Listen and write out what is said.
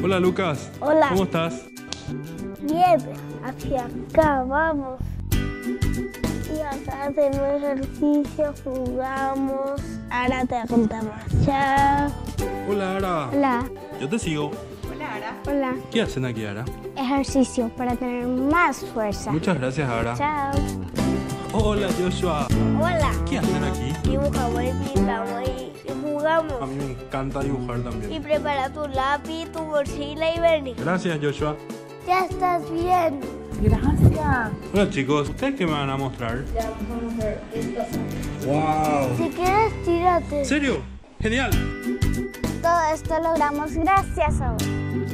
Hola, Lucas. Hola. ¿Cómo estás? Bien, hacia acá, vamos. Y acá hacemos ejercicio, jugamos. Ara te apunta más. Chao. Hola, Ara. Hola. Yo te sigo. Hola, Ara. Hola. ¿Qué hacen aquí, Ara? Ejercicio para tener más fuerza. Muchas gracias, Ara. Chao. Hola, Joshua. Hola. ¿Qué hacen aquí? Dibujamos y pintamos y jugamos. A mí me encanta dibujar también. Y prepara tu lápiz, tu bolsilla y venir. Gracias, Joshua. Ya estás bien. Gracias. Bueno, chicos, ¿ustedes qué me van a mostrar? Ya vamos a mostrar esto. ¡Wow! Si quieres, tírate. ¿En serio? ¡Genial! Todo esto logramos gracias a vos.